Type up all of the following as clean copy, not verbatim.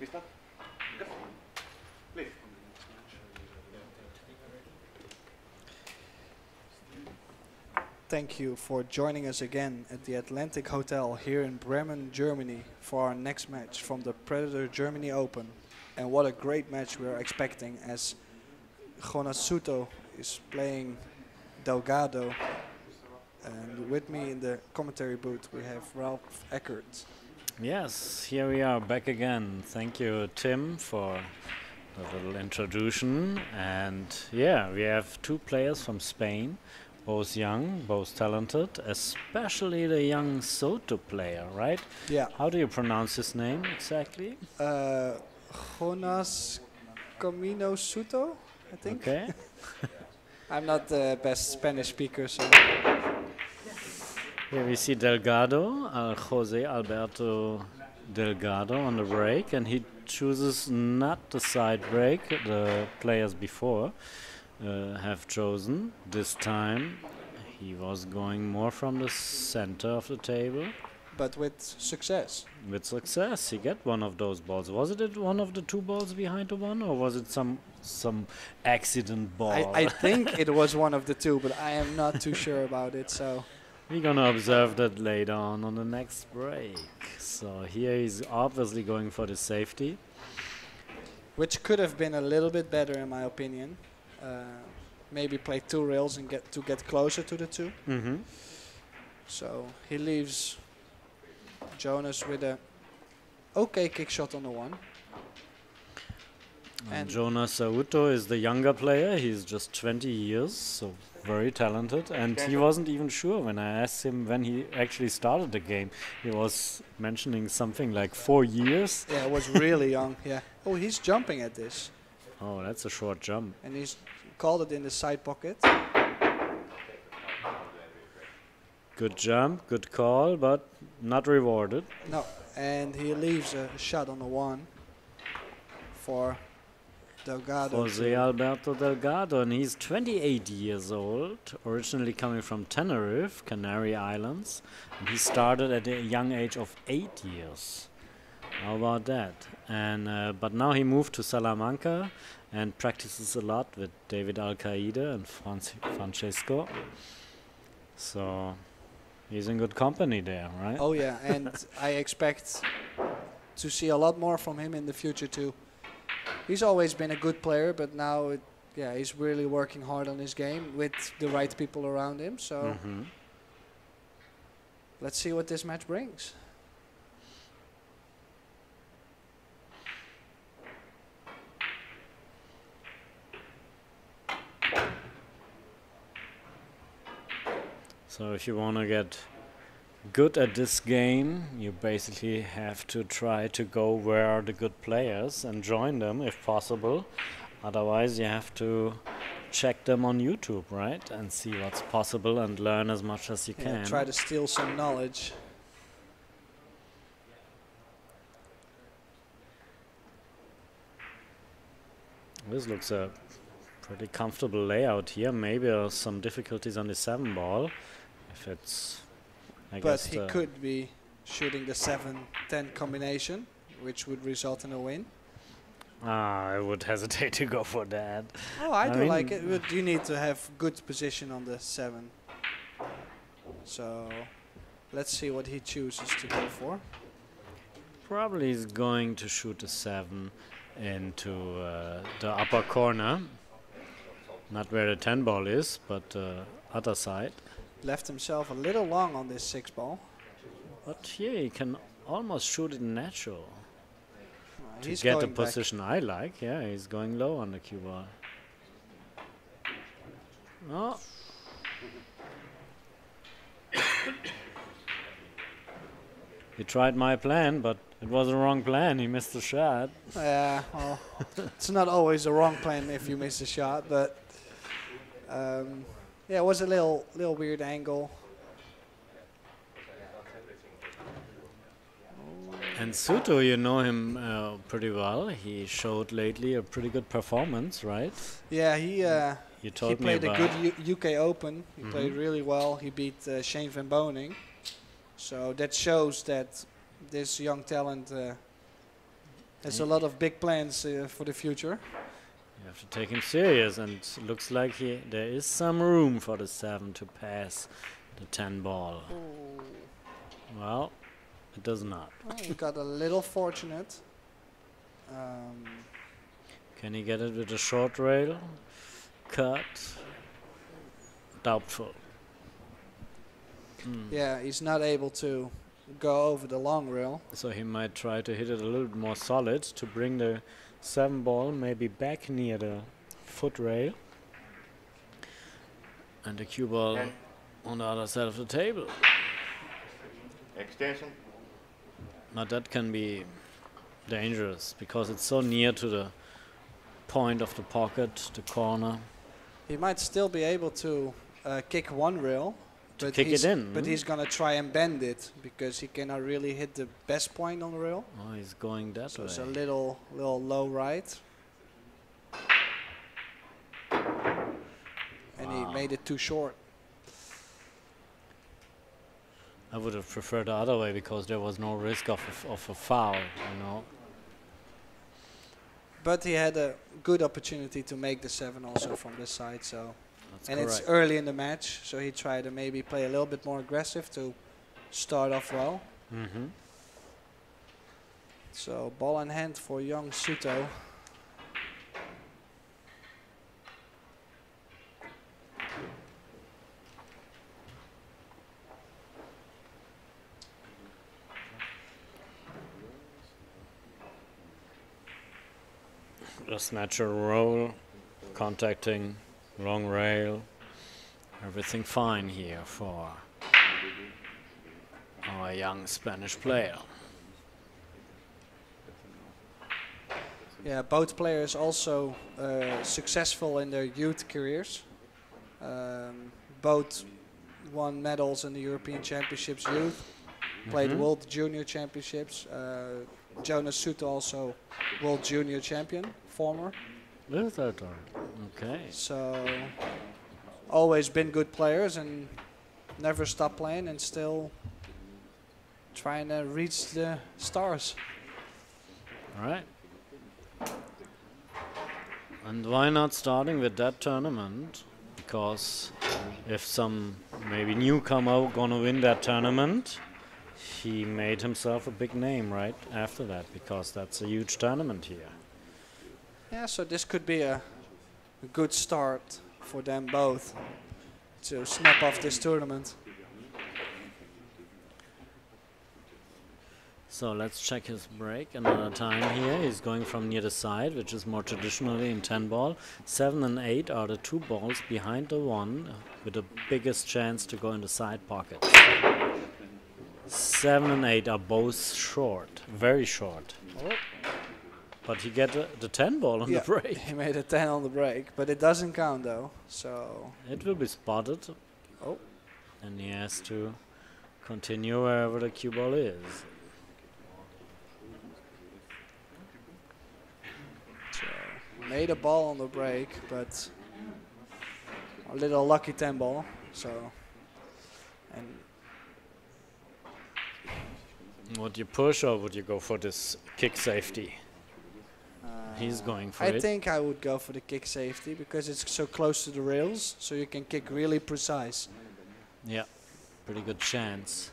Mister? Yes. Please. Thank you for joining us again at the Atlantic Hotel here in Bremen, Germany for our next match from the Predator Germany Open. And what a great match we are expecting as Jonas Souto is playing Delgado. And with me in the commentary booth we have Ralph Eckert. Yes, here we are back again. Thank you, Tim, for the little introduction. And yeah, we have two players from Spain. Both young, both talented, especially the young Souto player, right? Yeah. How do you pronounce his name exactly? Jonas Comino Souto, I think. Okay. I'm not the best Spanish speaker, so. Here we see Delgado, José Alberto Delgado on the break, and he chooses not the side break the players before have chosen. This time he was going more from the center of the table. But with success. With success, he got one of those balls. Was it one of the two balls behind the one, or was it some accident ball? I think it was one of the two, but I am not too sure about it. So we're gonna observe that later on the next break. So here he's obviously going for the safety, which could have been a little bit better in my opinion. Maybe play two rails and get closer to the two. Mm-hmm. So he leaves Jonas with a okay kick shot on the one. And Jonas Souto is the younger player. He's just 20 years, so very talented. And he wasn't even sure when I asked him when he actually started the game. He was mentioning something like 4 years. Yeah, it was really young. Yeah. Oh, he's jumping at this. Oh, that's a short jump. And he's called it in the side pocket. Good jump, good call, but not rewarded. No, and he leaves a shot on the one for Delgado. José Alberto Delgado, and he's 28 years old, originally coming from Tenerife, Canary Islands. And he started at a young age of 8 years. How about that? And but now he moved to Salamanca and practices a lot with David Alcaide and Francesco. So he's in good company there, right? Oh yeah, and I expect to see a lot more from him in the future too. He's always been a good player, but now, yeah, he's really working hard on his game with the right people around him. So let's see what this match brings. So if you want to get good at this game, you basically have to try to go where are the good players and join them if possible. Otherwise you have to check them on YouTube, right? And see what's possible and learn as much as you can. Try to steal some knowledge. This looks a pretty comfortable layout here. Maybe some difficulties on the 7 ball. If it's, but he could be shooting the 7-10 combination, which would result in a win. I would hesitate to go for that. Oh, I do like it, but you need to have good position on the 7. So let's see what he chooses to go for. Probably he's going to shoot the 7 into the upper corner. Not where the 10 ball is, but the other side. Left himself a little long on this 6 ball. But here he can almost shoot it natural. To get the position back. I like, yeah, he's going low on the cue ball. Oh. He tried my plan, but it was the wrong plan. He missed the shot. Yeah, well, it's not always the wrong plan if you miss a shot, but yeah, it was a little weird angle. And Souto, you know him pretty well. He showed lately a pretty good performance, right? Yeah, he played a good UK Open. He played really well. He beat Shane Van Boening. So that shows that this young talent There's a lot of big plans for the future. You have to take him serious, and it looks like there is some room for the 7 to pass the 10 ball. Ooh. Well, it does not. Well, he got a little fortunate. Can he get it with a short rail? Cut. Doubtful. Mm. Yeah, he's not able to go over the long rail. So he might try to hit it a little bit more solid to bring the 7 ball maybe back near the foot rail. And the cue ball on the other side of the table. Extension. Now that can be dangerous because it's so near to the point of the pocket, the corner. He might still be able to kick one rail. But kick it in. But he's going to try and bend it because he cannot really hit the best point on the rail. Oh, he's going that way. It's a little low right. Wow. And he made it too short. I would have preferred the other way because there was no risk of a foul, you know. But he had a good opportunity to make the 7 also from this side, so. That's and correct. It's early in the match, so he tried to maybe play a little bit more aggressive to start off well. Mm-hmm. So ball in hand for young Souto. Just natural roll, contacting. Long rail, everything fine here for our young Spanish player. Yeah, both players also successful in their youth careers. Both won medals in the European Championships Youth, played World Junior Championships. Jonas Souto also World Junior Champion, former. Okay. So, always been good players and never stopped playing and still trying to reach the stars. All right. And why not starting with that tournament? Because if some maybe newcomer gonna win that tournament, he made himself a big name right after that, because that's a huge tournament here. Yeah, so this could be a good start for them both to snap off this tournament. So let's check his break another time here. He's going from near the side, which is more traditionally in 10 ball. 7 and 8 are the 2 balls behind the 1 with the biggest chance to go in the side pocket. 7 and 8 are both short, very short. Oh. But he got the 10 ball on the break. He made a 10 on the break, but it doesn't count though, so... It will be spotted. Oh. And he has to continue wherever the cue ball is. So, made a ball on the break, but a little lucky 10 ball, so... And would you push or would you go for this kick safety? He's going for it. I think I would go for the kick safety because it's so close to the rails, so you can kick really precise. Yeah, pretty good chance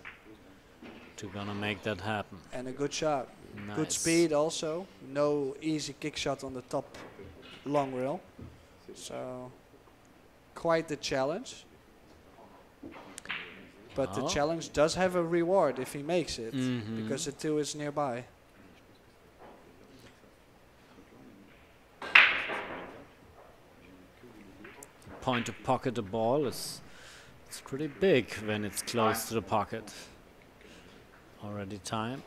to gonna make that happen. And a good shot. Nice. Good speed also. No easy kick shot on the top long rail. So quite the challenge. But the challenge does have a reward if he makes it because the 2 is nearby. Point to pocket the ball it's pretty big when it's close to the pocket. Already time.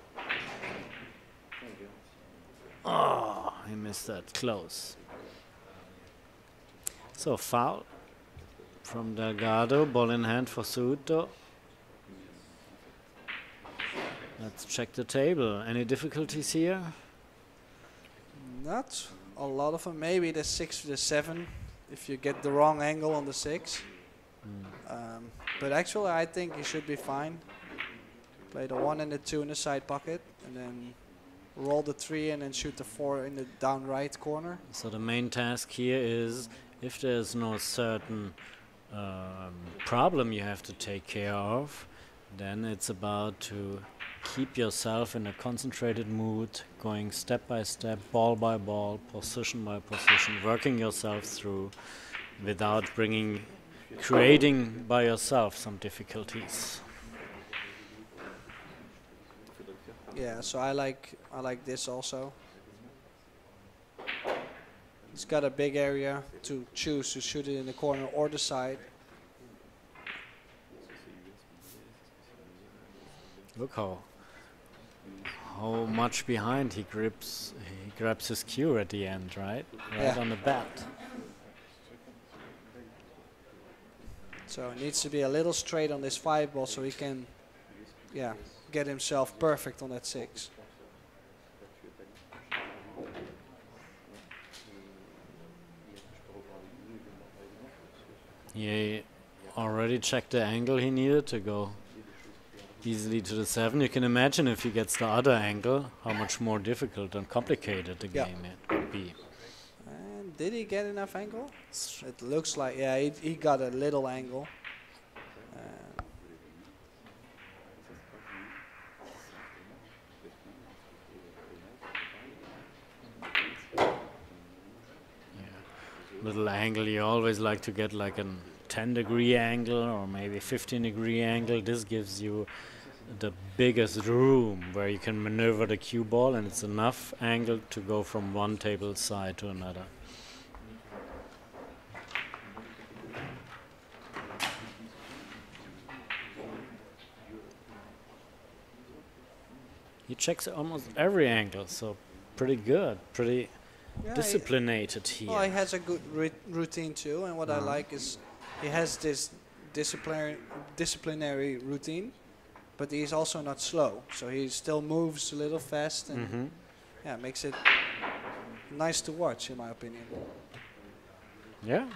Oh, he missed that close. So foul from Delgado, ball in hand for Souto. Let's check the table. Any difficulties here? Not a lot of them. Maybe the 6 to the 7. If you get the wrong angle on the 6. But actually I think he should be fine. Play the 1 and the 2 in the side pocket and then roll the 3 and then shoot the 4 in the down right corner. So the main task here is, if there's no certain problem you have to take care of, then it's about to keep yourself in a concentrated mood, going step by step, ball by ball, position by position, working yourself through without creating by yourself some difficulties. Yeah, so I like this also. He's got a big area to choose to shoot it in the corner or the side. Look how much behind he grips. He grabs his cue at the end, right? Right, yeah. On the bat. So it needs to be a little straight on this 5 ball so he can, yeah, get himself perfect on that 6. He already checked the angle he needed to go easily to the 7. You can imagine if he gets the other angle, how much more difficult and complicated the game it could be. And did he get enough angle? It looks like, yeah, he got a little angle. Little angle, you always like to get like a 10-degree angle or maybe 15-degree angle. This gives you the biggest room where you can maneuver the cue ball, and it's enough angle to go from one table side to another. He checks almost every angle, so pretty good, pretty disciplinated here. Well, he has a good routine too, and what I like is he has this disciplinary routine, but he's also not slow, so he still moves a little fast, and yeah, makes it nice to watch in my opinion. Yeah.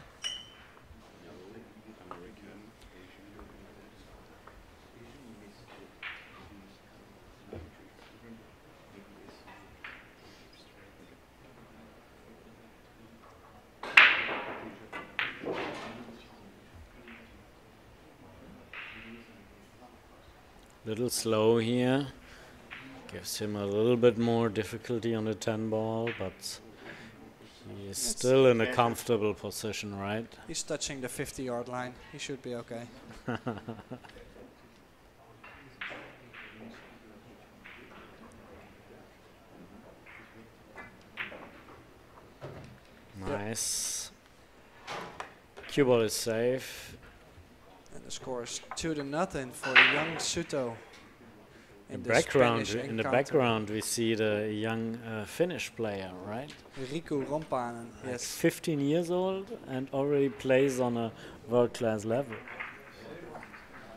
Little slow here, gives him a little bit more difficulty on the 10 ball, but he's still in a comfortable position, right? He's touching the 50-yard line. He should be okay. Nice. Cue ball is safe. The score is 2-0 for young Souto. In the background, we see the young Finnish player, right? Riku Rompanen, yes. 15 years old and already plays on a world-class level.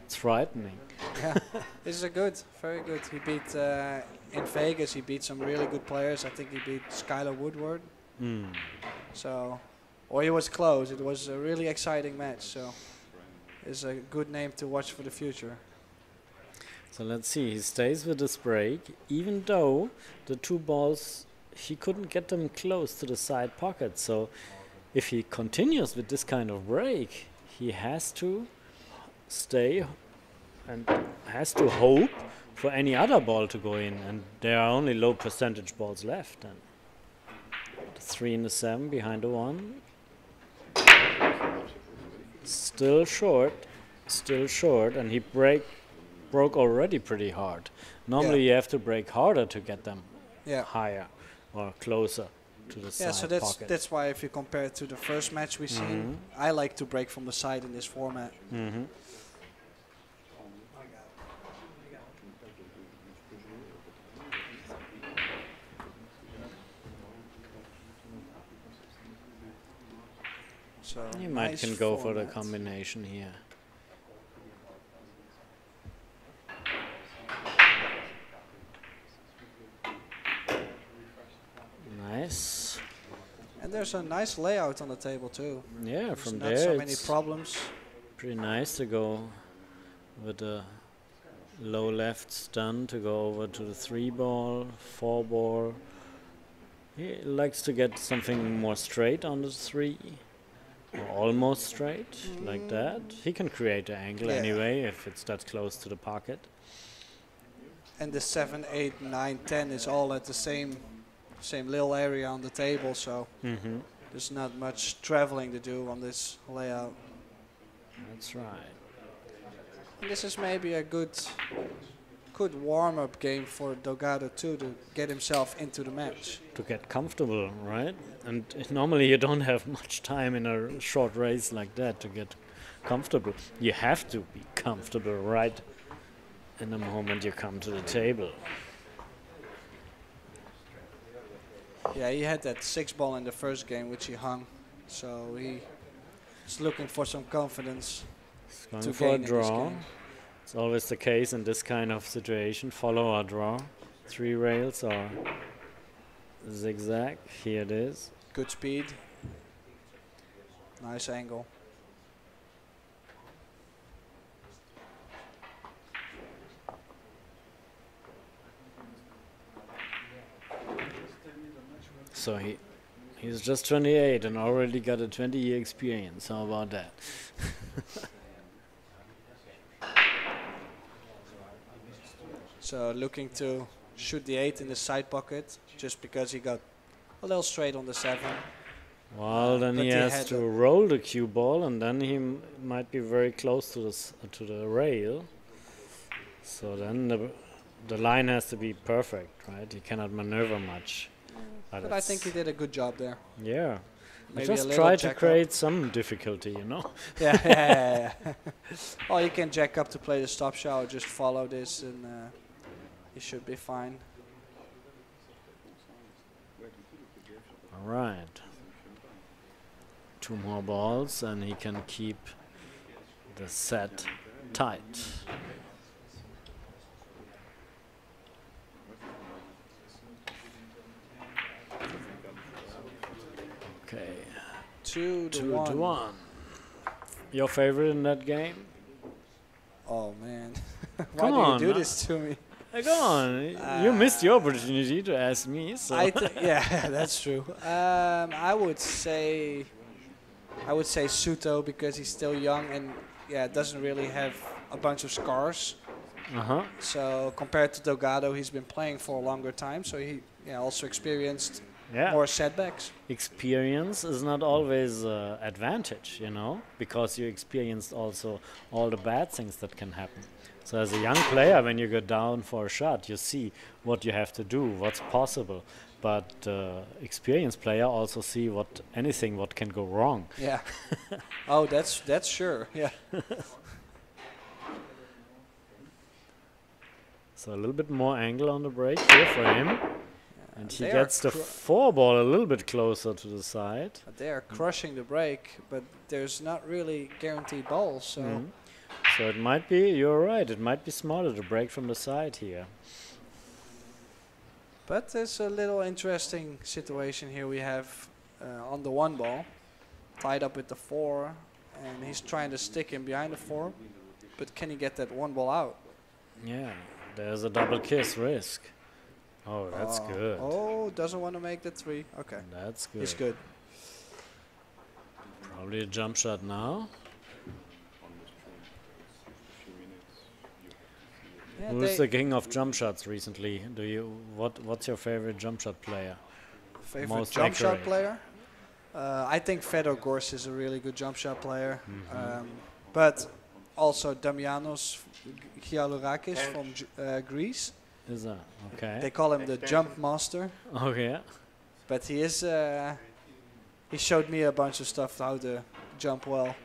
It's frightening. Yeah, this is a good, very good. He beat, in Vegas, he beat some really good players. I think he beat Skyler Woodward. So, or he was close. It was a really exciting match, so is a good name to watch for the future. So let's see, he stays with this break, even though the 2 balls, he couldn't get them close to the side pocket. So if he continues with this kind of break, he has to stay and has to hope for any other ball to go in. And there are only low percentage balls left. And the 3 and the 7 behind the 1. Still short, and he broke already pretty hard. Normally you have to break harder to get them higher or closer to the side so that's pocket. That's why if you compare it to the first match we seen, I like to break from the side in this format. So you might can go for the combination here. Nice. And there's a nice layout on the table too. Yeah, from there. Not so many problems. Pretty nice to go with the low left stun to go over to the 3-ball, 4-ball. He likes to get something more straight on the 3, or almost straight, like that. He can create an angle anyway if it's that close to the pocket. And the 7, 8, 9, 10 is all at the same little area on the table, so there's not much traveling to do on this layout. That's right. And this is maybe a good warm-up game for Delgado too, to get himself into the match. To get comfortable, right? And normally you don't have much time in a short race like that to get comfortable. You have to be comfortable right in the moment you come to the table. Yeah, he had that 6-ball in the first game, which he hung. So he's looking for some confidence. He's going for a draw. It's always the case in this kind of situation. Follow or draw. 3 rails or zigzag. Here it is. Good speed. Nice angle. So he's just 28 and already got a 20-year experience. How about that? So looking to shoot the 8 in the side pocket, just because he got a little straight on the 7. Well, then he has to roll the cue ball, and then he might be very close to the rail. So then the line has to be perfect, right? He cannot maneuver much. But I think he did a good job there. Yeah. Maybe just try to create some difficulty, you know? Yeah, Or you can jack up to play the stop shot, or just follow this and... He should be fine. All right. 2 more balls and he can keep the set tight. Okay. 2 to 1. Your favorite in that game? Oh man. Why do you do this to me? Go on, you missed your opportunity to ask me. So yeah, that's true. I would say Souto, because he's still young and doesn't really have a bunch of scars. So compared to Delgado, he's been playing for a longer time, so he also experienced more setbacks. Experience is not always advantage, you know, because you experienced also all the bad things that can happen. So as a young player, when you go down for a shot, you see what you have to do, what's possible. But experienced player also see anything what can go wrong. Yeah. Oh, that's sure. Yeah. So a little bit more angle on the break here for him, and he gets the 4-ball a little bit closer to the side. They are crushing the break, but there's not really guaranteed balls, so. So it might be, you're right, it might be smarter to break from the side here. But there's a little interesting situation here we have on the 1-ball, tied up with the 4, and he's trying to stick him behind the 4, but can he get that 1-ball out? Yeah, there's a double kiss risk. Oh, that's good. Oh, doesn't want to make the 3, okay. That's good. He's good. Probably a jump shot now. Yeah, who's the king of jump shots recently? Do you what's your favorite jump shot player? Favorite jump shot player? I think Fedor Gors is a really good jump shot player. But also Damianos Giallourakis from Greece. Is that okay? They call him the jump master. Oh yeah. But he is he showed me a bunch of stuff how to jump well.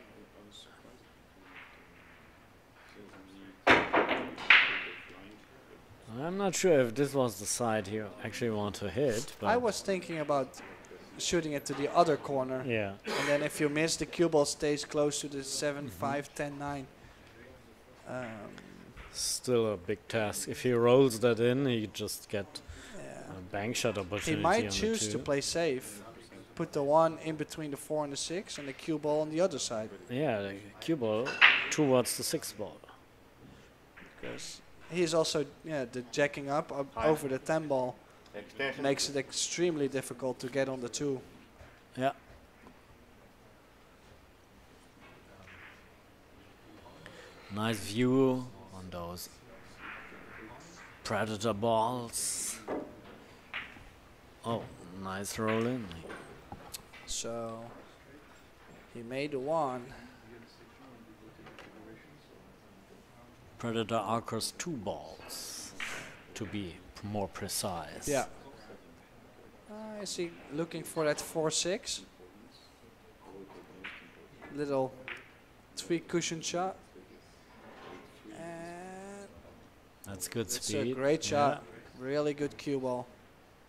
I'm not sure if this was the side you actually want to hit. But I was thinking about shooting it to the other corner. Yeah. And then if you miss, the cue ball stays close to the 7, 5, 10, 9. Still a big task. If he rolls that in, he just get a bank shot opportunity. He might choose to play safe. Put the 1 in between the 4 and the 6 and the cue ball on the other side. Yeah, the cue ball towards the 6-ball. Because he's also the jacking up over the 10 ball makes it extremely difficult to get on the 2. Yeah. Nice view on those Predator balls. Oh, nice roll in. So he made the 1. Predator Arcos 2 balls, to be more precise. Yeah. Is he looking for that 4-6? Little 3 cushion shot. And that's good speed. It's a great shot. Yeah. Really good cue ball.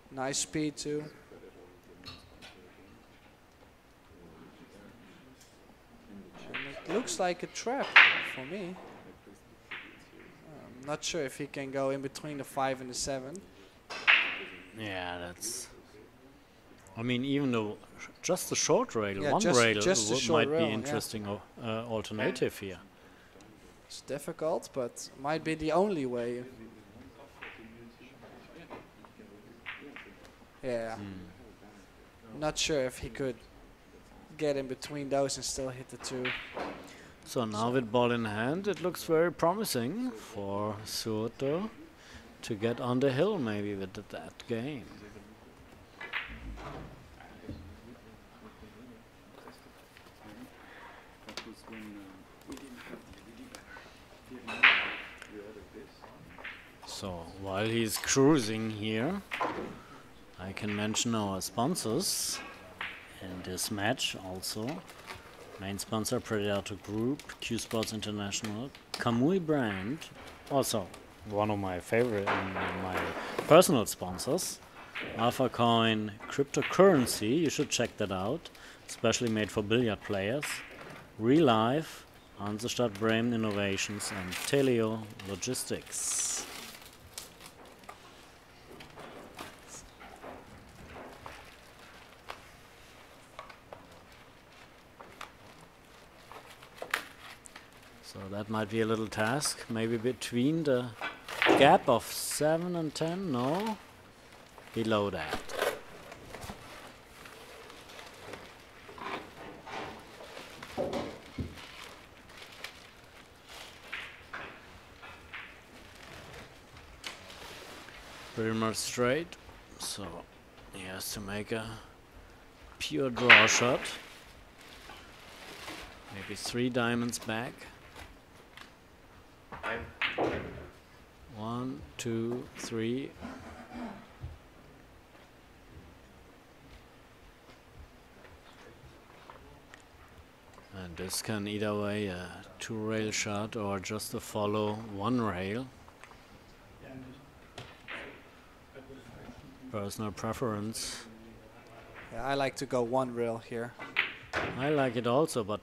Nice speed too. And it looks like a trap for me. I'm not sure if he can go in between the 5 and the 7. Yeah, that's... I mean, even though just the short rail, yeah, one rail might be interesting alternative here. It's difficult, but might be the only way. Yeah. Mm. Not sure if he could get in between those and still hit the 2. So now with ball in hand, it looks very promising for Souto to get on the hill maybe with that game. So while he's cruising here, I can mention our sponsors in this match also. Main sponsor, Predator Group, Q Sports International, Kamui brand, also one of my favorite and my personal sponsors, AlphaCoin cryptocurrency, you should check that out, especially made for billiard players, Reelive, Hansestadt Bremen Innovations, and Teleo Logistics. So that might be a little task, maybe between the gap of 7 and 10, no, below that. Pretty much straight, so he has to make a pure draw shot, maybe 3 diamonds back. 1, 2, 3. And this can either way a 2-rail shot or just a follow 1 rail. Personal preference. Yeah, I like to go 1 rail here. I like it also, but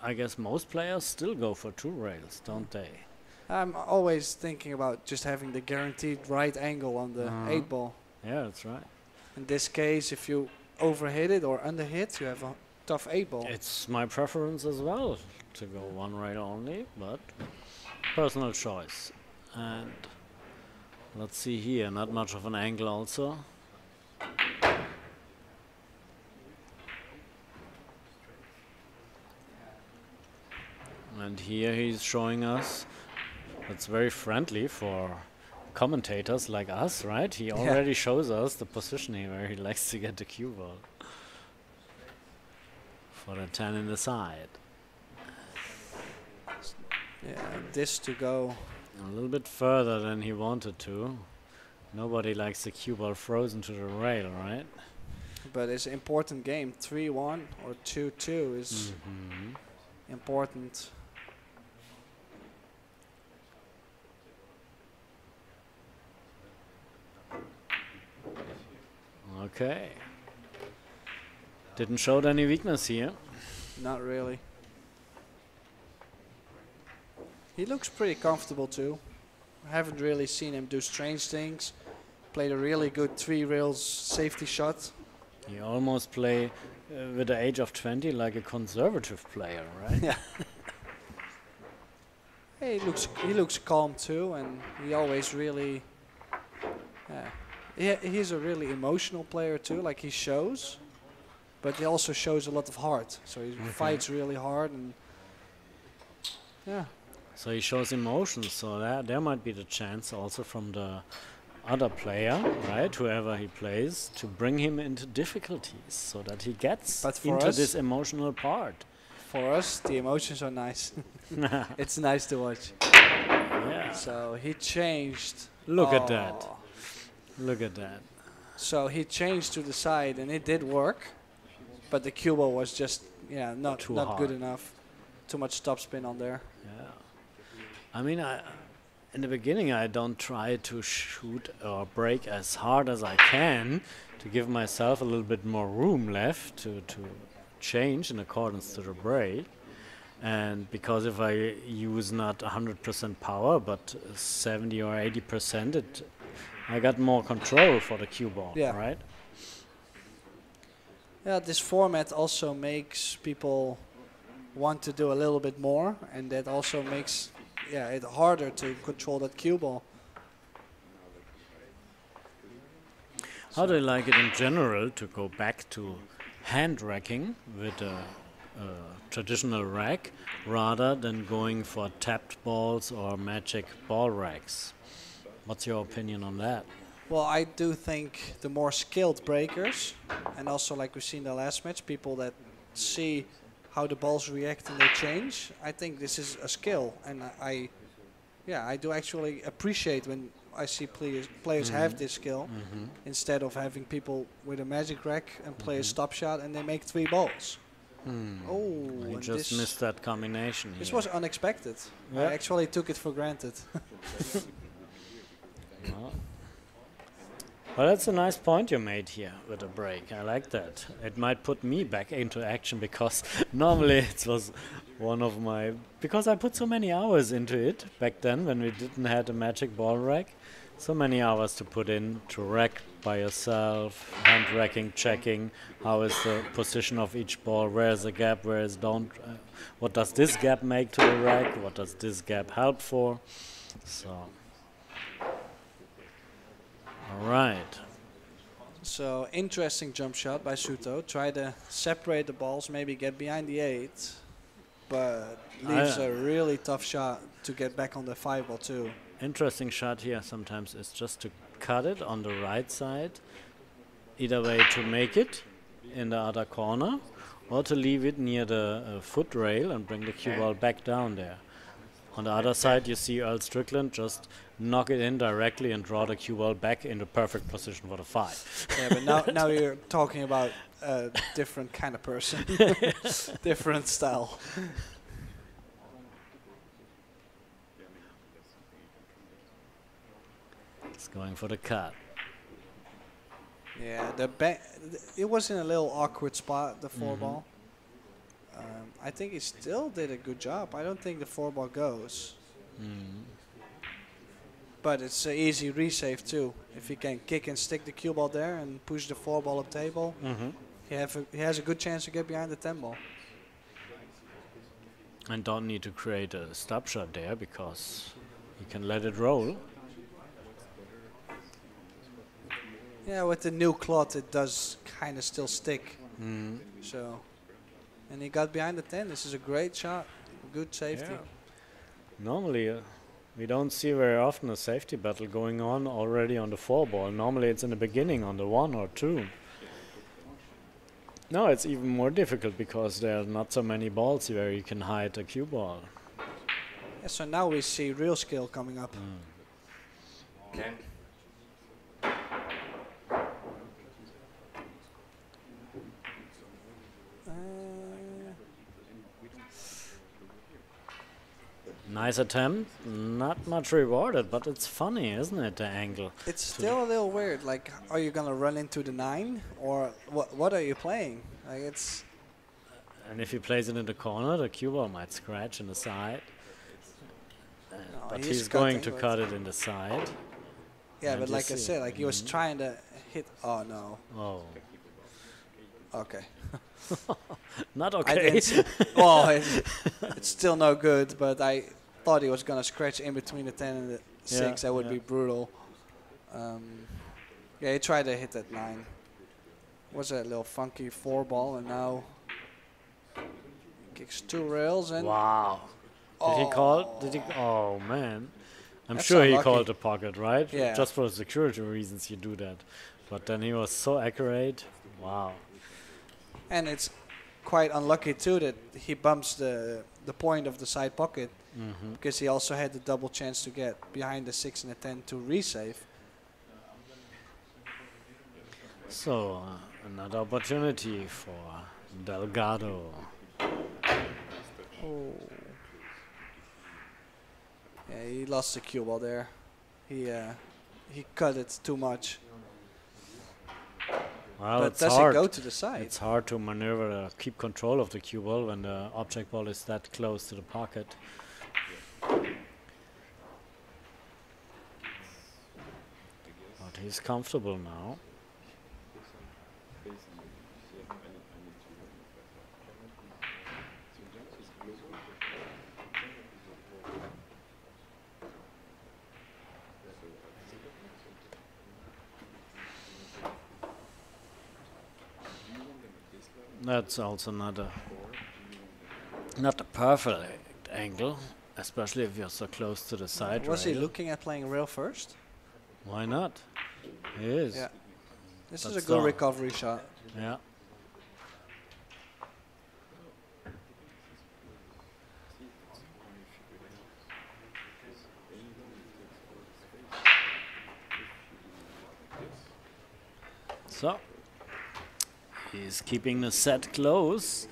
I guess most players still go for 2 rails, don't they? I'm always thinking about just having the guaranteed right angle on the 8 ball. Yeah, that's right. In this case, if you overhit it or underhit, you have a tough 8 ball. It's my preference as well to go 1 rail only, but personal choice. And let's see here, not much of an angle also. And here he's showing us, that's very friendly for commentators like us, right? He already shows us the positioning where he likes to get the cue ball. For the 10 in the side. Yeah, this to go a little bit further than he wanted to. Nobody likes the cue ball frozen to the rail, right? But it's an important game. 3-1 or 2-2 is important. Okay. Didn't show any weakness here. Not really. He looks pretty comfortable too. I haven't really seen him do strange things. Played a really good 3 rails safety shot. He almost play with the age of 20 like a conservative player, right? Yeah. He looks calm too, and he always really. He's a really emotional player too. Like he shows, but he also shows a lot of heart. So he fights really hard, and yeah. So he shows emotion. So there might be the chance also from the other player, right? Whoever he plays, to bring him into difficulties, so that he gets into this emotional part. For us, the emotions are nice. It's nice to watch. Yeah. So he changed. Look at that. Look at that. So he changed to the side, and it did work, but the cue ball was just not good enough. Too much topspin on there. Yeah. I mean, in the beginning, I don't try to shoot or break as hard as I can to give myself a little bit more room left to change in accordance to the break. And because if I use not 100% power, but 70 or 80%, I got more control for the cue ball, right? Yeah, this format also makes people want to do a little bit more, and that also makes it's harder to control that cue ball. How do you like it in general to go back to hand racking with a traditional rack rather than going for tapped balls or magic ball racks? What's your opinion on that? Well, I do think the more skilled breakers, and also like we've seen the last match, people that see how the balls react and they change. I think this is a skill, and I do actually appreciate when I see players have this skill instead of having people with a magic rack and play a stop shot and they make three balls. Oh, you just missed that combination. This was unexpected. Yep. I actually took it for granted. Well, that's a nice point you made here with the break. I like that. It might put me back into action, because normally it was one of my... Because I put so many hours into it back then when we didn't have a magic ball rack. So many hours to put in to rack by yourself, hand racking, checking how is the position of each ball, where is the gap, where is what does this gap make to the rack, what does this gap help for. So... Right. So interesting jump shot by Souto. Try to separate the balls, maybe get behind the 8, but leaves a really tough shot to get back on the 5 ball too. Interesting shot here sometimes is just to cut it on the right side, either way to make it in the other corner, or to leave it near the foot rail and bring the cue ball back down there. On the other side, you see Earl Strickland just knock it in directly and draw the cue ball back in the perfect position for the 5. Yeah, but now you're talking about a different kind of person, different style. It's going for the cut. Yeah, it was in a little awkward spot, the 4 ball. I think he still did a good job. I don't think the 4 ball goes. But it's an easy resave too. If he can kick and stick the cue ball there and push the 4 ball up table, he has a good chance to get behind the 10 ball. And don't need to create a stop shot there, because he can let it roll. Yeah, with the new cloth it does kind of still stick. So... And he got behind the 10. This is a great shot. Good safety. Yeah. Normally, we don't see very often a safety battle going on already on the 4 ball. Normally, it's in the beginning on the 1 or 2. No, it's even more difficult because there are not so many balls where you can hide a cue ball. Yeah, so now we see real skill coming up. Okay. Nice attempt, not much rewarded, but it's funny, isn't it, the angle? It's still a little weird, like, are you going to run into the 9, or what are you playing? Like, it's... And if he plays it in the corner, the cue ball might scratch in the side. No, but he's going to cut it in the side. Yeah, but like I said, like, he was trying to hit... Oh, no. Oh. Okay. Not okay. Well, it's still no good, but I... thought he was going to scratch in between the 10 and the 6. That would be brutal. Yeah, he tried to hit that 9. Was a little funky 4-ball, and now kicks 2 rails and wow. Oh. Did he call? Did he? Oh man, I'm That's sure he unlucky. Called the pocket, right? Yeah. Just for security reasons, you do that. But then he was so accurate. Wow. And it's quite unlucky too that he bumps the point of the side pocket because he also had the double chance to get behind the 6 and the 10 to resave. So another opportunity for Delgado. Oh. Yeah, he lost the cue ball there. He cut it too much. Well, but does it go to the side? It's hard to maneuver, keep control of the cue ball when the object ball is that close to the pocket. But he's comfortable now. That's also not a perfect angle, especially if you're so close to the side. Was rail. He looking at playing rail first? Why not? He is. Yeah. This That's is a good recovery shot. Yeah. So. He's keeping the set close.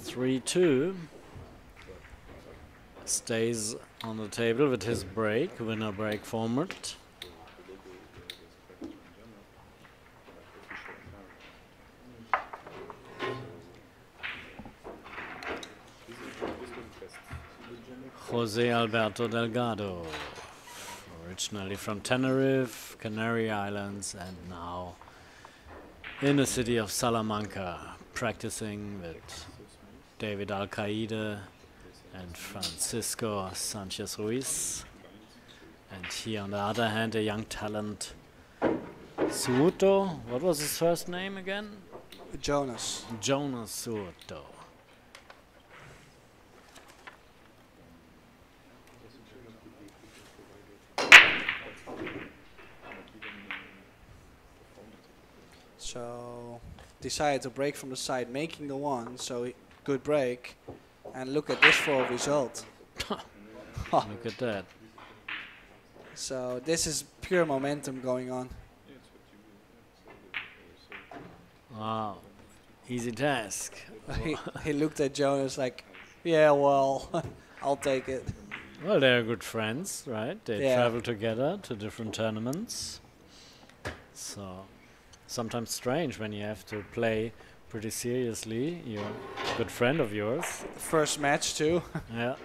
3-2. Stays on the table with his break, winner break format. José Alberto Delgado, originally from Tenerife, Canary Islands, and now in the city of Salamanca, practicing with David Alcaide and Francisco Sanchez Ruiz. And here on the other hand, a young talent, Souto. What was his first name again? Jonas. Jonas Souto. So decided to break from the side, making the 1, so good break. And look at this for a result. Look at that. So this is pure momentum going on. Wow, easy task. he looked at Jonas like, yeah, well, I'll take it. Well, they're good friends, right? They travel together to different tournaments. So. Sometimes strange when you have to play pretty seriously. You're a good friend of yours. First match too. Yeah.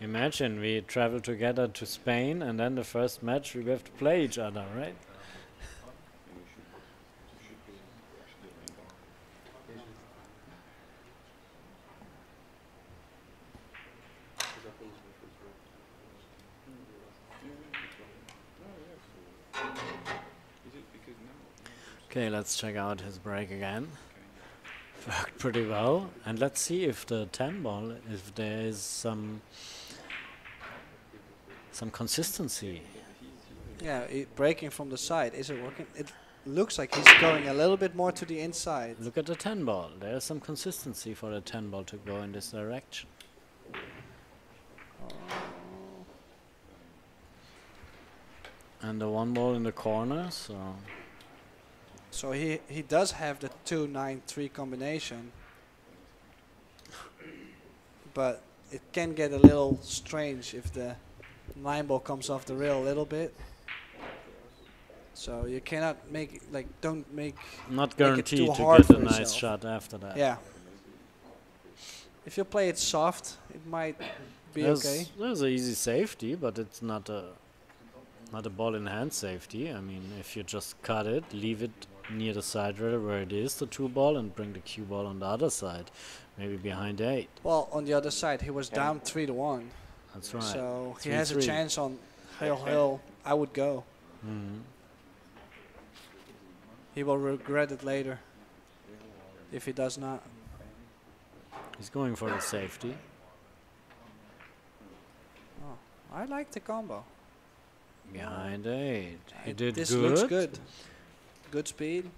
Imagine we travel together to Spain and then the first match we have to play each other, right? Okay, let's check out his break again. Worked pretty well. And let's see if the 10 ball, if there is some consistency. Yeah, breaking from the side, is it working? It looks like he's going a little bit more to the inside. Look at the 10 ball. There is some consistency for the 10 ball to go in this direction. And the 1 ball in the corner, so... So he does have the 2-9-3 combination, but it can get a little strange if the 9 ball comes off the rail a little bit. So you cannot make it, like don't make not guaranteed to get a nice shot after that. Yeah. If you play it soft, it might be okay. There's an easy safety, but it's not a ball in hand safety. I mean, if you just cut it, leave it near the side rail where it is the two ball and bring the cue ball on the other side, maybe behind eight. Well, on the other side, he was down 3-1. That's right. So he has a chance on Hill. I would go. Mm-hmm. He will regret it later if he does not. He's going for the safety. Oh, I like the combo. Behind eight. He did this good. This looks good. Good speed.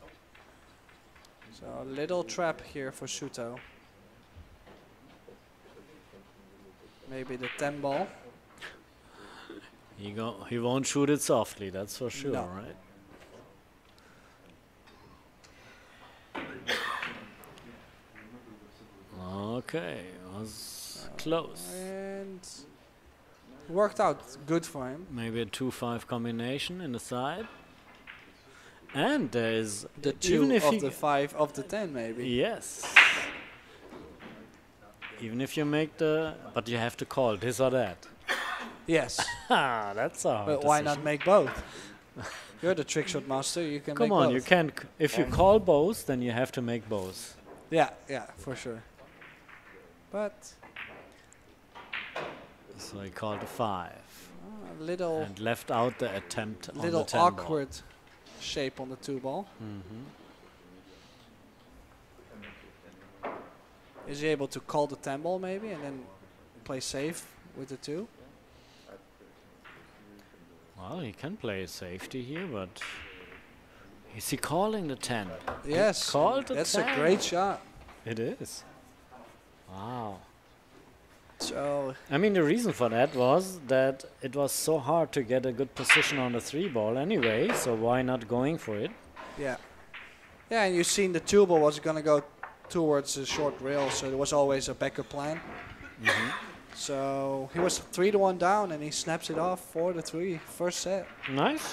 So a little trap here for Souto. Maybe the 10 ball. He won't shoot it softly, that's for sure, no. Right? Okay, was close. And worked out good for him. Maybe a 2-5 combination in the side. And there is the 2 of the 5 of the 10 maybe. Yes. Even if you make the... But you have to call this or that. Yes. That's all. But why not make both? You're the trick shot master, you can make both. Come on, you can't... If you call both, then you have to make both. Yeah, yeah, for sure. But... So he called a 5. A little... And left out the attempt on the 10 ball. Little awkward shape on the 2 ball. Mm-hmm. Is he able to call the 10 ball maybe and then play safe with the 2? Well, he can play safety here, but is he calling the 10? Yes, that's a great shot. It is. Wow. So I mean, the reason for that was that it was so hard to get a good position on the 3 ball anyway, so why not going for it? Yeah. Yeah, and you've seen the 2 ball was going to go towards the short rail, so there was always a backup plan. Mm-hmm. So he was 3-1 down, and he snaps it off 4-3, first set. Nice.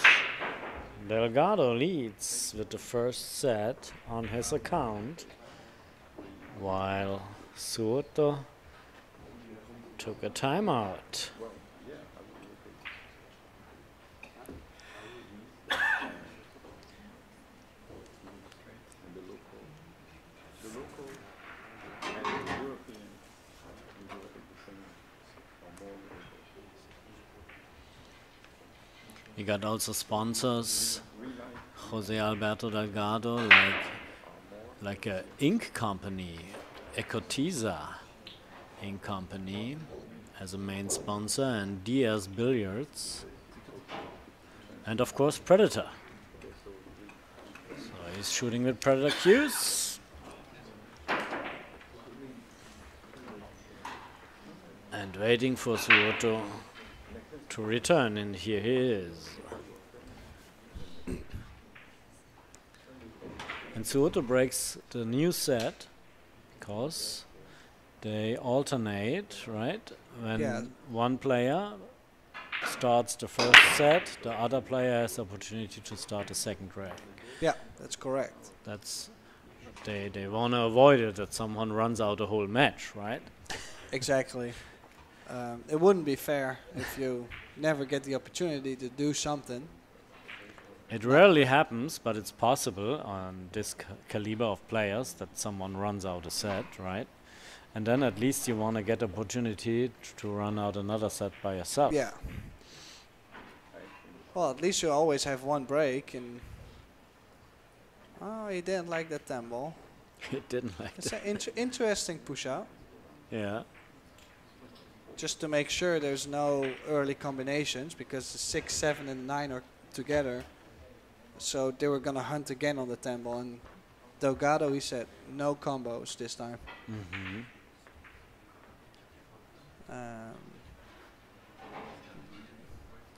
Delgado leads with the first set on his account, while Souto took a timeout. We got also sponsors, José Alberto Delgado, like a ink company, Ecotisa Ink Company as a main sponsor, and Diaz Billiards, and of course Predator. So he's shooting with Predator cues. And waiting for Souto to return, and here he is. And Souto breaks the new set because they alternate, right? When one player starts the first set, the other player has the opportunity to start the second rack. Yeah, that's correct. That's they want to avoid it that someone runs out the whole match, right? Exactly. It wouldn't be fair if you never get the opportunity to do something. It rarely happens, but it's possible on this caliber of players that someone runs out a set, right? And then at least you want to get opportunity to run out another set by yourself. Yeah. Well, at least you always have one break. And oh, he didn't like that 10 ball. He didn't like that. It's an interesting push out. Yeah. Just to make sure there's no early combinations, because the 6, 7 and 9 are together. So they were going to hunt again on the 10 ball. And Delgado, he said, no combos this time. Mm-hmm.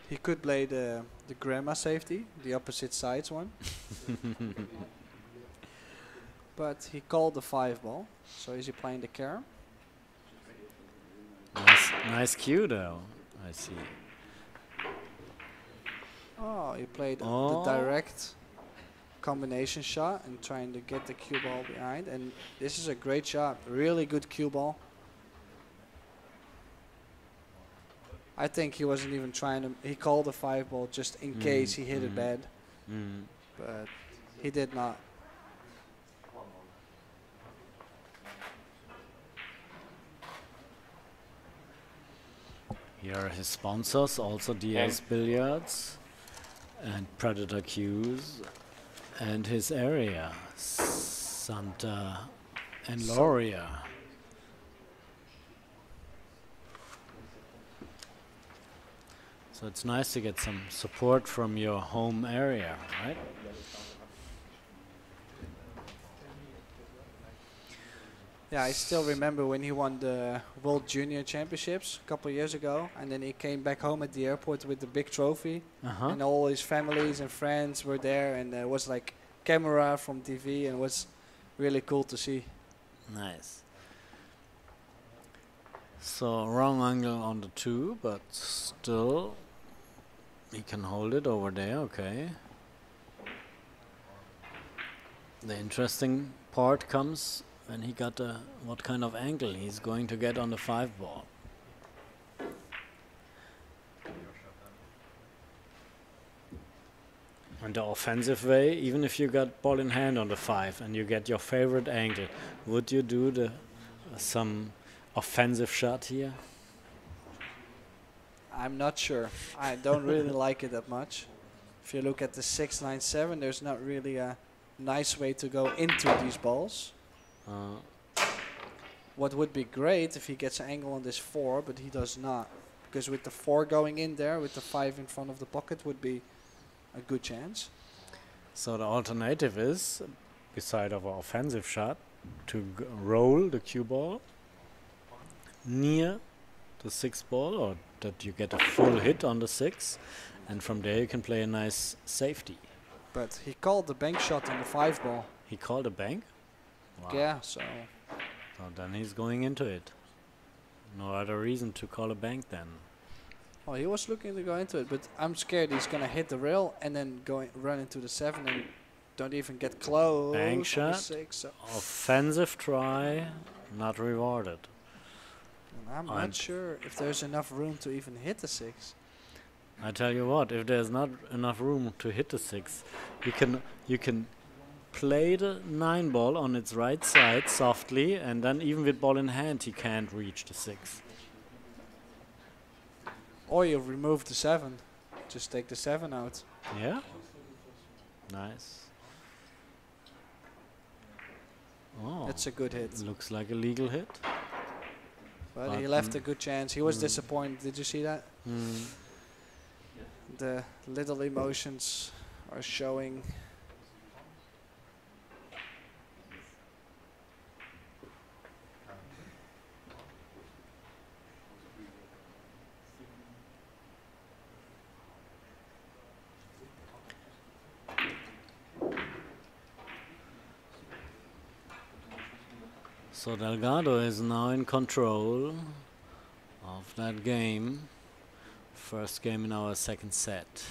He could play the grandma safety, the opposite sides one. But he called the 5 ball. So is he playing the carom? Nice cue though, I see. Oh, he played the direct combination shot and trying to get the cue ball behind, and this is a great shot, really good cue ball. I think he wasn't even trying to, he called the 5 ball just in case he hit it bad. But He did not. Here are his sponsors, also Diaz Billiards and Predator Q's, and his area, Santa and Loria. So it's nice to get some support from your home area, right? Yeah, I still remember when he won the World Junior Championships a couple of years ago, and then he came back home at the airport with the big trophy, and all his families and friends were there, and there was like camera from TV, and it was really cool to see. Nice. So wrong angle on the two, but still he can hold it over there, okay. The interesting part comes and he got what kind of angle he's going to get on the 5 ball. And the offensive way, even if you got ball in hand on the 5 and you get your favorite angle, would you do the some offensive shot here? I'm not sure. I don't really like it that much. If you look at the 6, 9, 7, there's not really a nice way to go into these balls. What would be great if he gets an angle on this 4, but he does not, because with the 4 going in there, with the 5 in front of the pocket, would be a good chance. So the alternative is, beside of an offensive shot, to roll the cue ball near the 6 ball, or that you get a full hit on the 6, and from there you can play a nice safety. But he called the bank shot on the 5 ball. He called a bank? Wow. Yeah, so then he's going into it. No other reason to call a bank then. Well, he was looking to go into it, but I'm scared he's gonna hit the rail and then run into the 7 and don't even get close. Bank shot, 6, so offensive try, not rewarded. And I'm not sure if there's enough room to even hit the 6. I tell you what, if there's not enough room to hit the 6, you can play the 9 ball on its right side softly, and then even with ball in hand he can't reach the 6. Or you remove the 7. Just take the 7 out. Yeah? Nice. Oh. That's a good hit. Looks like a legal hit. But he left a good chance. He was disappointed. Did you see that? The little emotions are showing. So Delgado is now in control of that game. First game in our second set.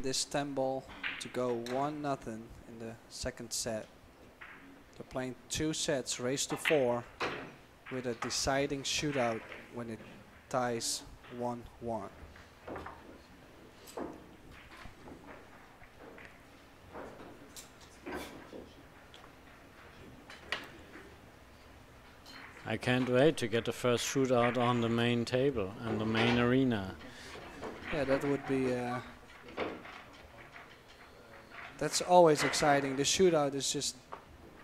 This 10 ball to go 1-0 in the second set. They're playing 2 sets, race to 4, with a deciding shootout when it ties 1-1. I can't wait to get the first shootout on the main table and the main arena. Yeah, that would be that's always exciting. The shootout is just,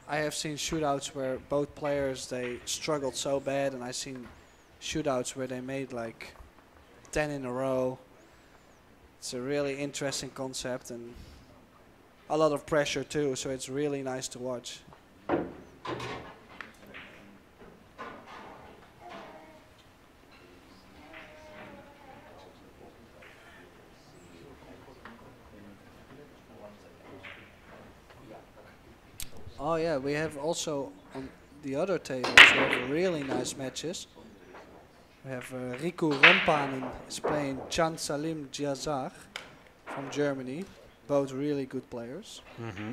I have seen shootouts where both players, they struggled so bad, and I've seen shootouts where they made like 10 in a row. It's a really interesting concept and a lot of pressure too, so it's really nice to watch. Oh yeah, we have also on the other tables, we have really nice matches. We have Riku Rompanen is playing Chan Salim Jazag from Germany. Both really good players. Mm-hmm.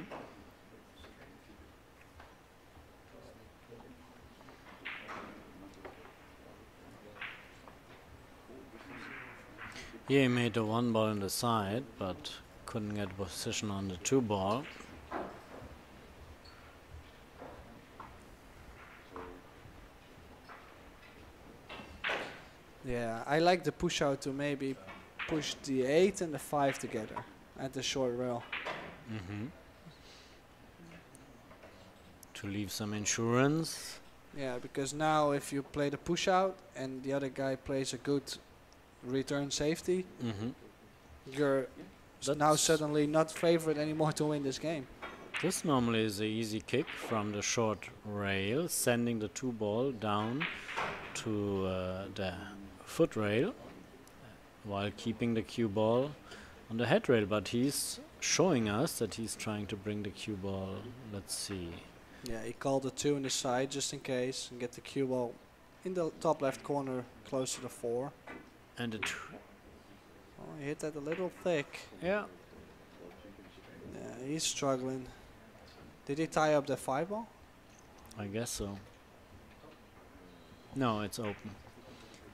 Yeah, he made a one ball on the side, but couldn't get a position on the two ball. Yeah, I like the push out to maybe push the 8 and the 5 together at the short rail. Mm-hmm. To leave some insurance. Yeah, because now if you play the push out and the other guy plays a good return safety, mm-hmm, you're now suddenly not favored anymore to win this game. This normally is an easy kick from the short rail, sending the two ball down to the foot rail while keeping the cue ball on the head rail, but he's showing us that he's trying to bring the cue ball. Let's see. Yeah, he called the 2 on the side just in case and get the cue ball in the top left corner close to the 4. And the oh, he hit that a little thick. Yeah. Yeah, he's struggling. Did he tie up the 5 ball? I guess so. No, it's open.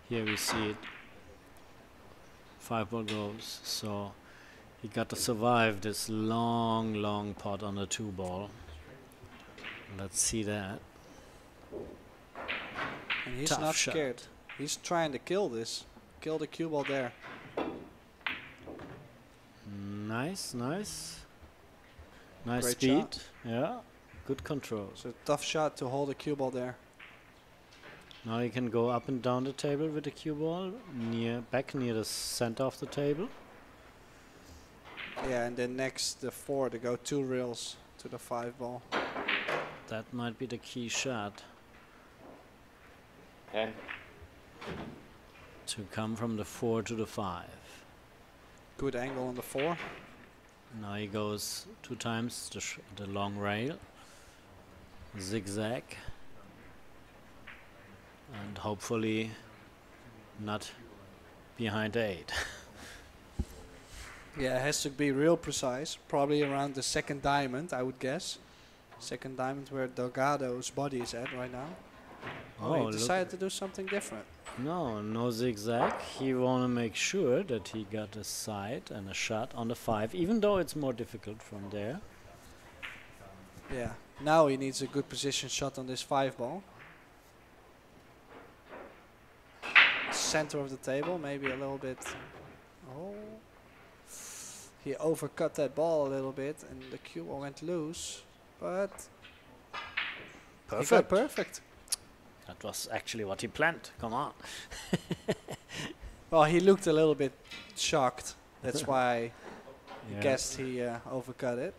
Here we see it. 5 ball goes, so he got to survive this long, long pot on the 2 ball. Let's see that. And he's tough not shot. Scared. He's trying to kill this. Kill the cue ball there. Nice, nice. Nice great speed. Shot. Yeah, good control. It's a tough shot to hold the cue ball there. Now you can go up and down the table with the cue ball, back near the center of the table. Yeah, and then next the 4 to go 2 rails to the 5 ball. That might be the key shot. Okay. To come from the 4 to the 5. Good angle on the 4. Now he goes 2 times the long rail, zigzag. And hopefully not behind 8. Yeah, it has to be real precise. Probably around the second diamond, I would guess. Second diamond where Delgado's body is at right now. Oh, he decided to do something different. No, no zigzag. He want to make sure that he got a side and a shot on the 5, even though it's more difficult from there. Yeah, now he needs a good position shot on this 5 ball. Center of the table, maybe a little bit. Oh, he overcut that ball a little bit, and the cue ball went loose. But perfect, he got perfect. That was actually what he planned. Come on. Well, he looked a little bit shocked. That's why I guessed he overcut it.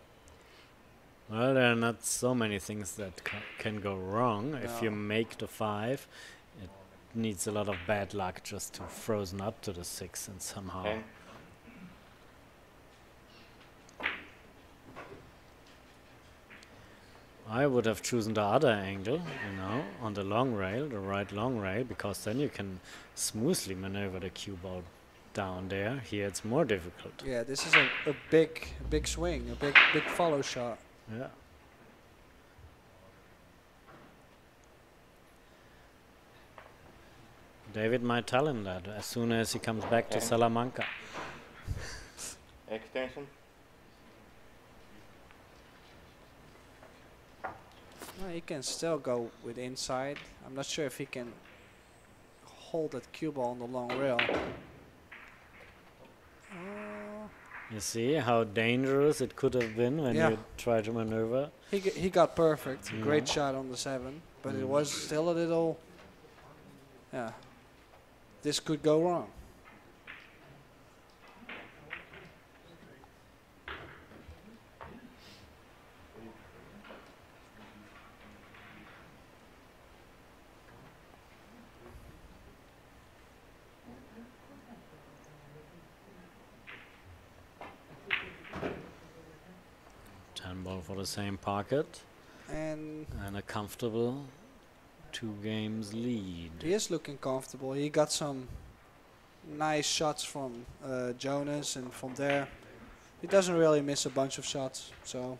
Well, there are not so many things that can go wrong if you make the 5. Needs a lot of bad luck just to frozen up to the 6 and somehow. Okay. I would have chosen the other angle, you know, on the long rail, the right long rail, because then you can smoothly maneuver the cue ball down there. Here it's more difficult. Yeah, this is a big swing, a big follow shot. Yeah. David might tell him that as soon as he comes back to Salamanca. Extension. Well, he can still go with inside. I'm not sure if he can hold that cue ball on the long rail. You see how dangerous it could have been when you try to maneuver. He got perfect. Yeah. Great shot on the 7, but it was still a little. Yeah. This could go wrong. 10 ball for the same pocket. And a comfortable 2 games lead. He is looking comfortable. He got some nice shots from Jonas, and from there he doesn't really miss a bunch of shots, so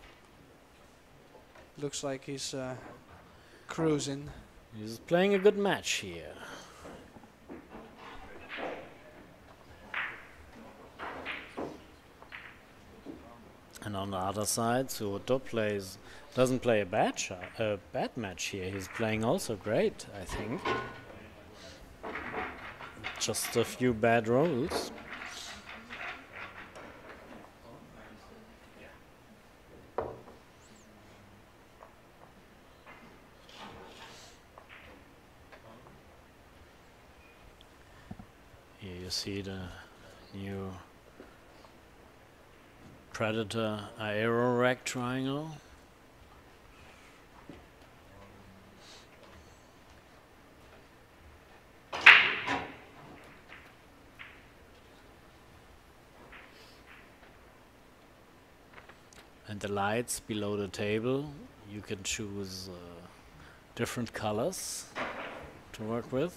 looks like he's cruising. He's playing a good match here. And on the other side, Souto doesn't play a bad match here. He's playing also great, I think. Just a few bad rolls. Here you see the new Predator Aero rack triangle. And the lights below the table, you can choose different colors to work with.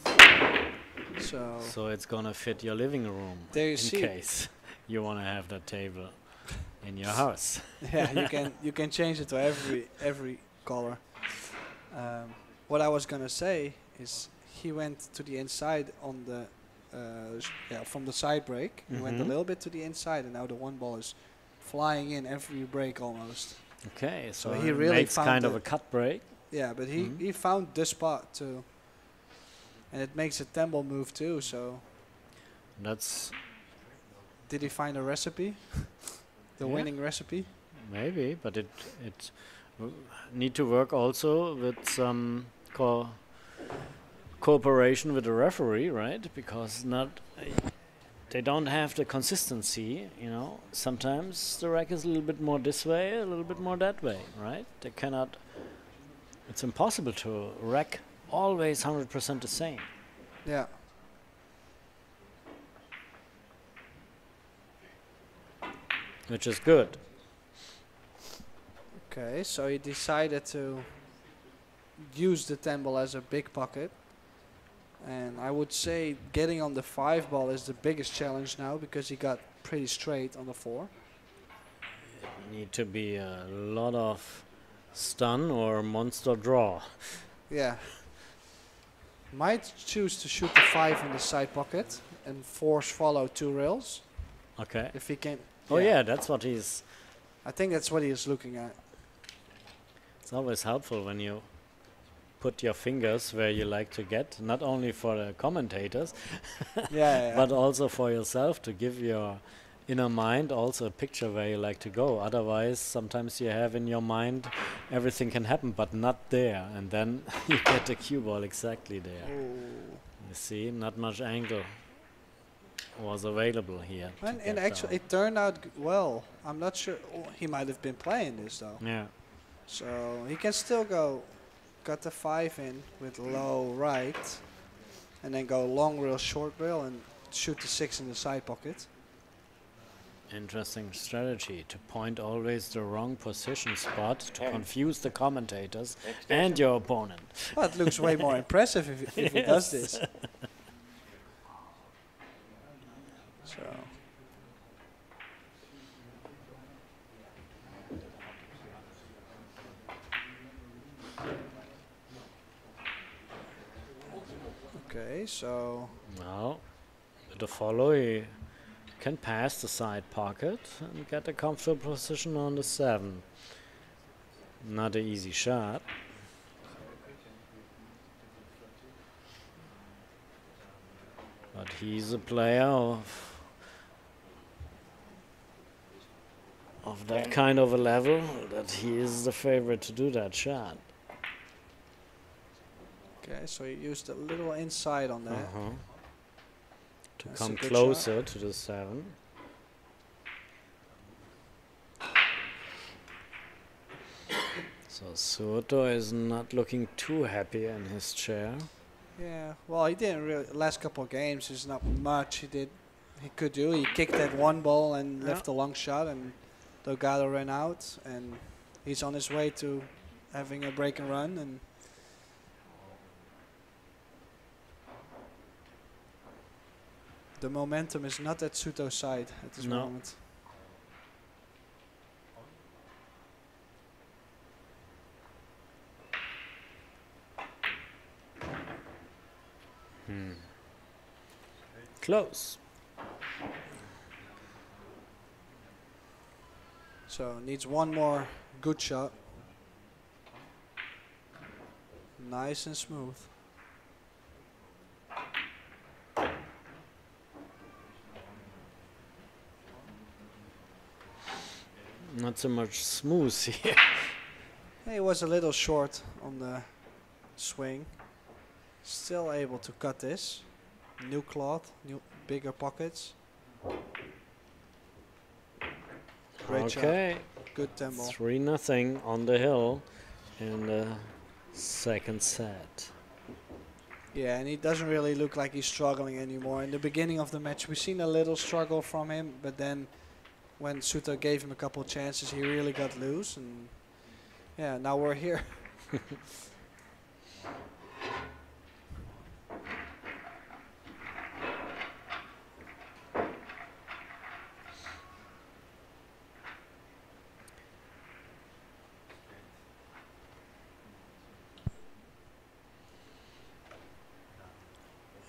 So it's gonna fit your living room in case you wanna have that table in your house. Yeah, you can change it to every color. What I was gonna say is he went to the inside on the from the side break. Mm-hmm. He went a little bit to the inside, and now the 1 ball is flying in every break almost. Okay, so he really makes kind of a cut break. Yeah, but he found this spot too, and it makes a 10 ball move too. So that's. Did he find a recipe? The winning recipe? Maybe, but it need to work also with some cooperation with the referee, right? Because they don't have the consistency, you know. Sometimes the rack is a little bit more this way, a little bit more that way, right? They cannot. It's impossible to rack always 100% the same. Yeah. Which is good. Okay, so he decided to use the 10 ball as a big pocket. And I would say getting on the 5 ball is the biggest challenge now, because he got pretty straight on the 4. It need to be a lot of stun or monster draw. Yeah. Might choose to shoot the 5 in the side pocket and force follow 2 rails. Okay. If he can. Oh yeah, that's what he's. I think that's what he's looking at. It's always helpful when you put your fingers where you like to get, not only for the commentators, but also for yourself, to give your inner mind also a picture where you like to go. Otherwise, sometimes you have in your mind everything can happen, but not there, and then you get the cue ball exactly there. Ooh. You see, not much angle was available here. And actually, it turned out well. I'm not sure. He might have been playing this though. Yeah. So he can still go. Got the 5 in with low right, and then go long rail, short rail, and shoot the 6 in the side pocket. Interesting strategy to point always the wrong position spot to confuse the commentators and your opponent. Well, it looks way more impressive if he does this. So. Okay, so now with the follow he can pass the side pocket and get a comfortable position on the 7. Not an easy shot. But he's a player of that kind of a level that he is the favorite to do that shot. Okay, so he used a little inside on that. To come closer to the 7. So Souto is not looking too happy in his chair. Yeah, well, he didn't really. Last couple of games, there's not much he could do. He kicked that 1 ball and left a long shot, and Delgado ran out, and he's on his way to having a break and run. And the momentum is not at Souto's side at this moment. Close. So needs one more good shot. Nice and smooth. Not so much smooth here. He was a little short on the swing. Still able to cut this. New cloth, new bigger pockets. Great shot. Good tempo. 3-0 on the hill in the second set. Yeah, and he doesn't really look like he's struggling anymore. In the beginning of the match, we've seen a little struggle from him, but then when Souto gave him a couple chances, he really got loose. And yeah, now we're here.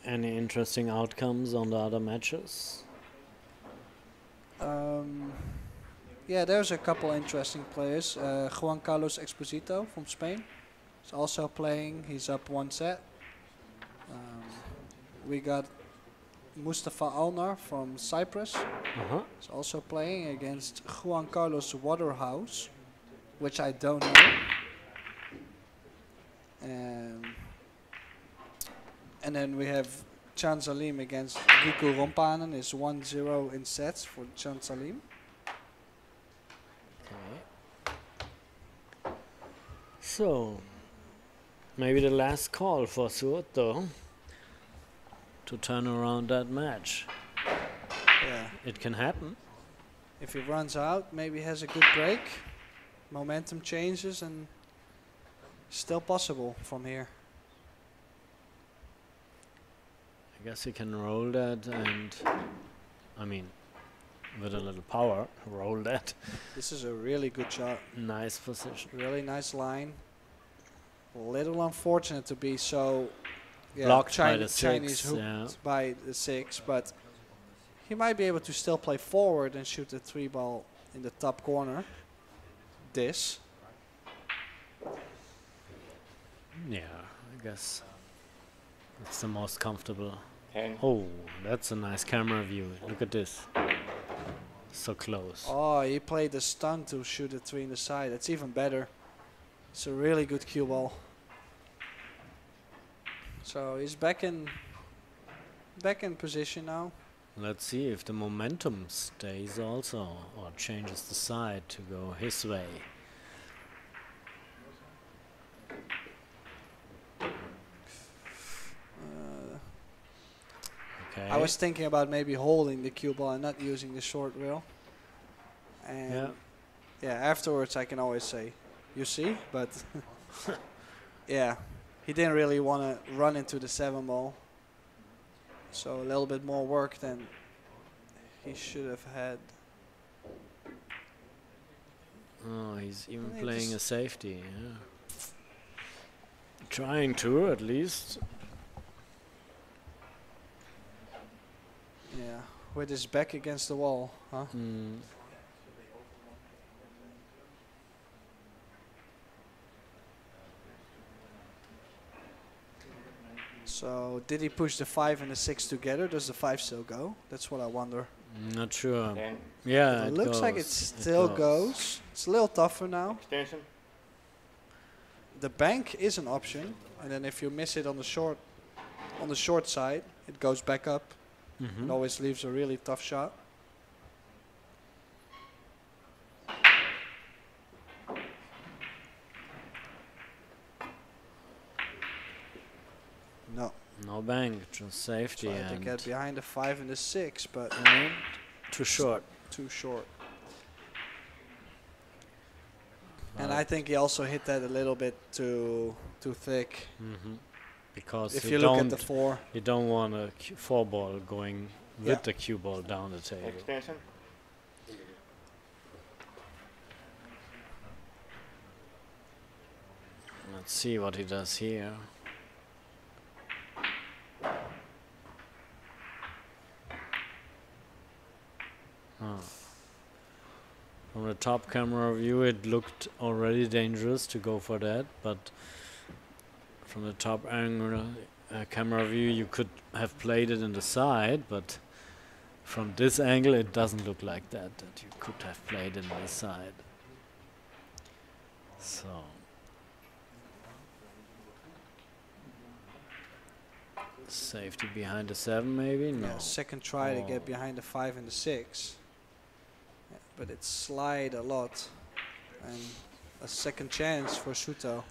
Any interesting outcomes on the other matches? Yeah, there's a couple interesting players. Juan Carlos Exposito from Spain is also playing. He's up one set. We got Mustafa Alnar from Cyprus. He's also playing against Juan Carlos Waterhouse, which I don't know. And then we have Chan Salim against Riku Rompanen. It's 1-0 in sets for Chan Salim. Okay. So, maybe the last call for Souto to turn around that match. Yeah. It can happen. If he runs out, maybe has a good break. Momentum changes and still possible from here. I guess he can roll that, and I mean, with a little power, roll that. This is a really good shot. Nice position. Really nice line. A little unfortunate to be so blocked by the Chinese hooked by the six, but he might be able to still play forward and shoot the 3-ball in the top corner. This. Yeah, I guess it's the most comfortable. Oh, that's a nice camera view. Look at this. So close. Oh, he played the stun to shoot a 3 in the side. That's even better. It's a really good cue ball. So he's back in position now. Let's see if the momentum stays also or changes the side to go his way. I was thinking about maybe holding the cue ball and not using the short rail. And yeah, afterwards I can always say, you see, but yeah, he didn't really want to run into the 7-ball. So a little bit more work than he should have had. Oh, he's even playing a safety. Yeah. Trying to, at least. Yeah, with his back against the wall, huh? Mm. So, did he push the 5 and the 6 together? Does the 5 still go? That's what I wonder. Not sure. Yeah, it looks like it still goes. It's a little tougher now. Extension. The bank is an option, and then if you miss it on the short side, it goes back up. It always leaves a really tough shot. No. No bang, just safety. Tried to get behind the 5 and the 6, but too short. Too short. And And I think he also hit that a little bit too thick. Mm-hmm. Because if you look at the four, you don't want a four ball going with the cue ball down the table. Extension. Let's see what he does here. Oh. From the top camera view, it looked already dangerous to go for that, but from the top angle camera view, you could have played it in the side, but from this angle, it doesn't look like that, that you could have played in the side. So. Safety behind the 7, maybe? No. Yeah, second try to get behind the 5 and the 6. Yeah, but it slide a lot. And a second chance for Souto.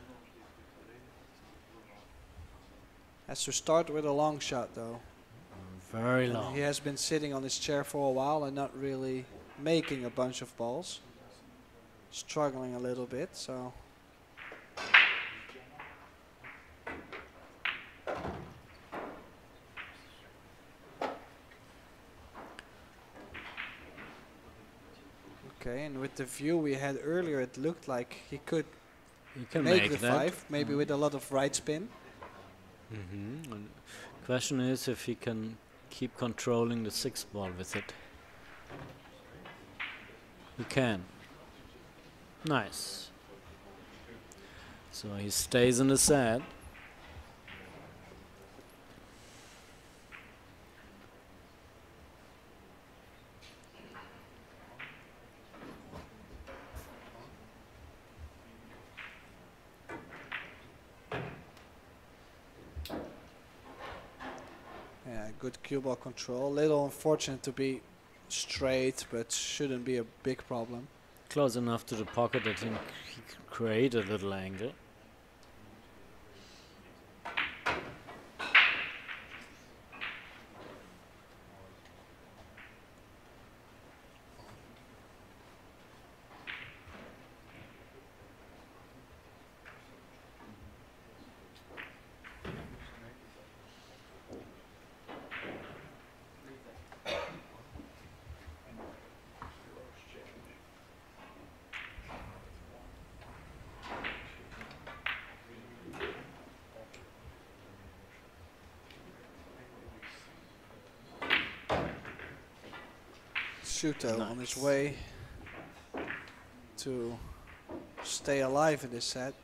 Has to start with a long shot, though. Very long. And he has been sitting on his chair for a while and not really making a bunch of balls. Struggling a little bit, so... Okay, and with the view we had earlier, it looked like he could make the 5, maybe with a lot of right spin. Mm-hmm. And question is if he can keep controlling the 6 ball with it. He can. Nice. So he stays in the set. Good cue ball control. Little unfortunate to be straight, but shouldn't be a big problem. Close enough to the pocket that he can create a little angle. Souto on his way to stay alive in this set.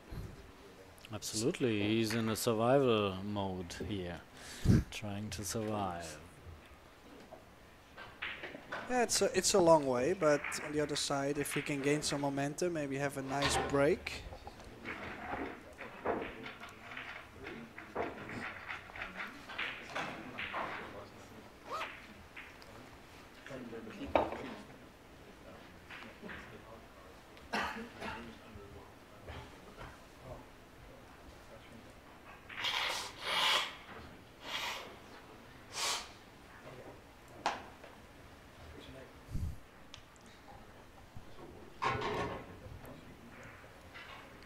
Absolutely, he's in a survival mode here, trying to survive. Yeah, it's a long way, but on the other side, if he can gain some momentum, maybe have a nice break.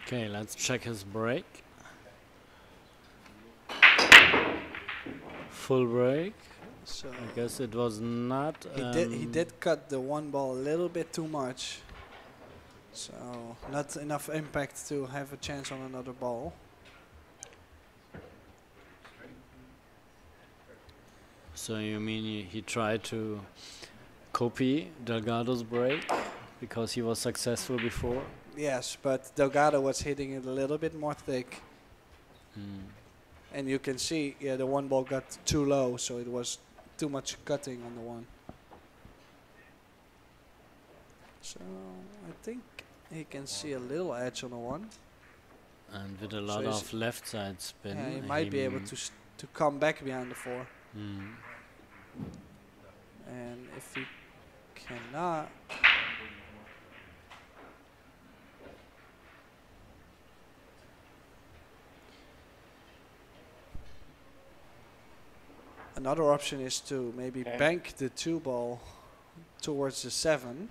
Okay, let's check his break. Full break. So I guess it was not. He did cut the one ball a little bit too much. So not enough impact to have a chance on another ball. So you mean he tried to copy Delgado's break because he was successful before? Yes, but Delgado was hitting it a little bit more thick. Mm. And you can see, yeah, the one ball got too low, so it was too much cutting on the one. So I think he can see a little edge on the one. And with a lot of left side spin. Yeah, he might be able to come back behind the 4. Mm. And if he cannot... Another option is to maybe bank the 2 ball towards the 7,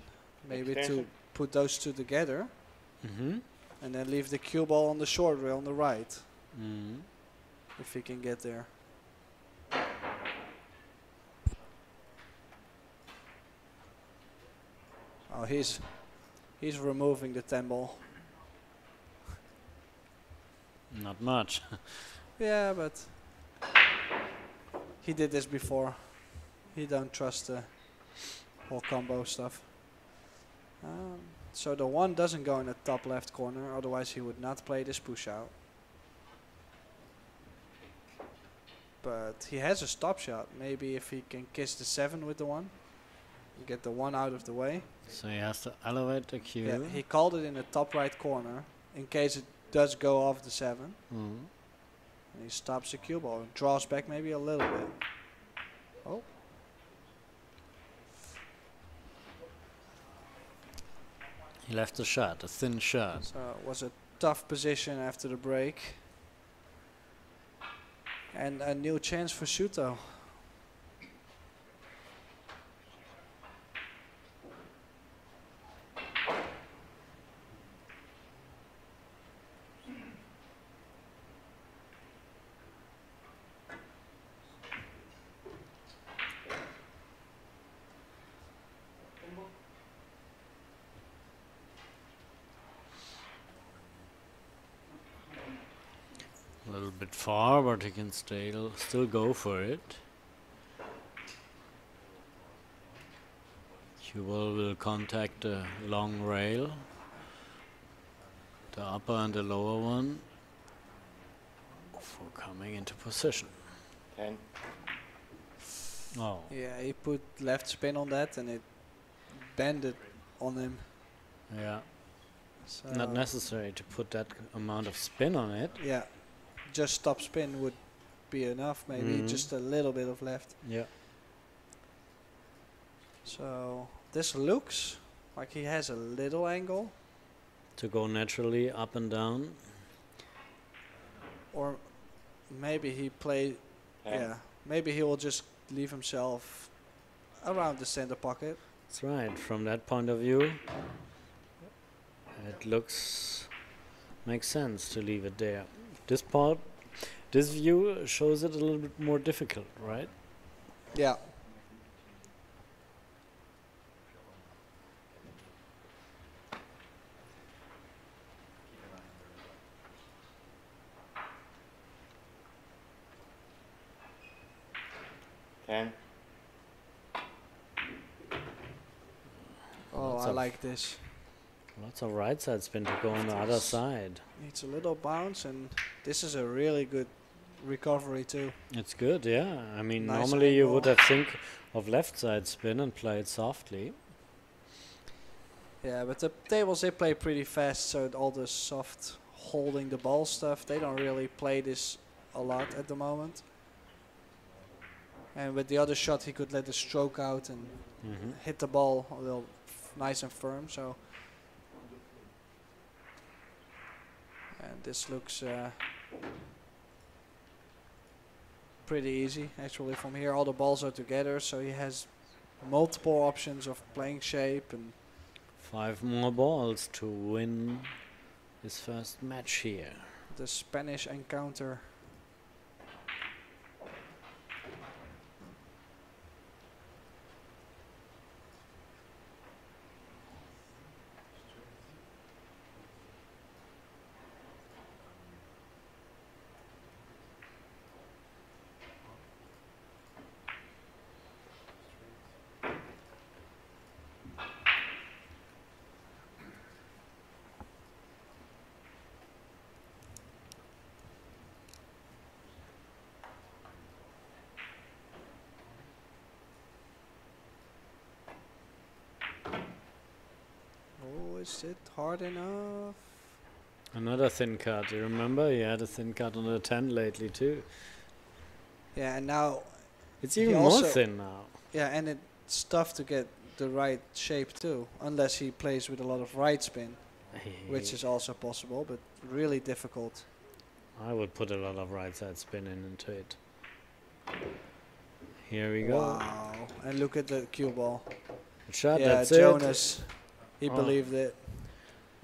maybe to put those two together. Mm-hmm. and then leave the cue ball on the short rail on the right. Mm-hmm. If he can get there. Oh, he's removing the 10 ball. Not much. Yeah, but he did this before. He don't trust the whole combo stuff. So the one doesn't go in the top left corner, otherwise he would not play this push out. But he has a stop shot. Maybe if he can kiss the 7 with the 1. Get the 1 out of the way. So he has to elevate the cue. Yeah, he called it in the top right corner in case it does go off the 7. Mm-hmm. And he stops the cue ball and draws back maybe a little bit. Oh. He left a shot, a thin shot. So it was a tough position after the break. And a new chance for Souto. Far, but he can still go for it. Cue ball will contact the long rail, the upper and the lower one, for coming into position. 10. Oh. Yeah, he put left spin on that and it bended on him. Yeah. So not necessary to put that amount of spin on it. Yeah. Just stop spin would be enough, maybe just a little bit of left. Yeah. So this looks like he has a little angle to go naturally up and down, or maybe he play. Yeah, maybe he will just leave himself around the center pocket. That's right. From that point of view, it makes sense to leave it there. This view shows it a little bit more difficult, right? Yeah. Oh, I like this. Lots of right side spin to go on the other side. It's a little bounce, and this is a really good recovery too. It's good, yeah. I mean, nice normally angle. You would have think of left side spin and play it softly. Yeah, but the tables, they play pretty fast, so all the soft holding the ball stuff, they don't really play this a lot at the moment. And with the other shot, he could let the stroke out and hit the ball a little nice and firm. So. And this looks pretty easy, actually. From here, all the balls are together, so he has multiple options of playing shape. And 5 more balls to win his first match here. The Spanish encounter. Is it hard enough? Another thin card. You remember he had a thin card on the 10 lately too. Yeah, and now it's even more thin now. Yeah, and it's tough to get the right shape too, unless he plays with a lot of right spin, which is also possible, but really difficult. I would put a lot of right side spin into it. Here we go. Wow! And look at the cue ball. Good shot. Yeah, that's Jonas. He believed it.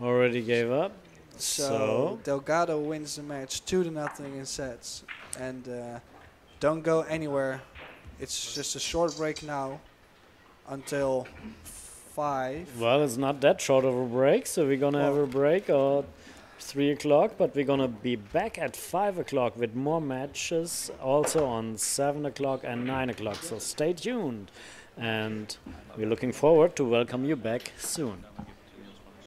Already gave up. So Delgado wins the match 2-0 in sets. And don't go anywhere. It's just a short break now until 5. Well, it's not that short of a break, so we're going to have a break at 3 o'clock, but we're going to be back at 5 o'clock with more matches, also on 7 o'clock and 9 o'clock. So stay tuned, and we're looking forward to welcome you back soon.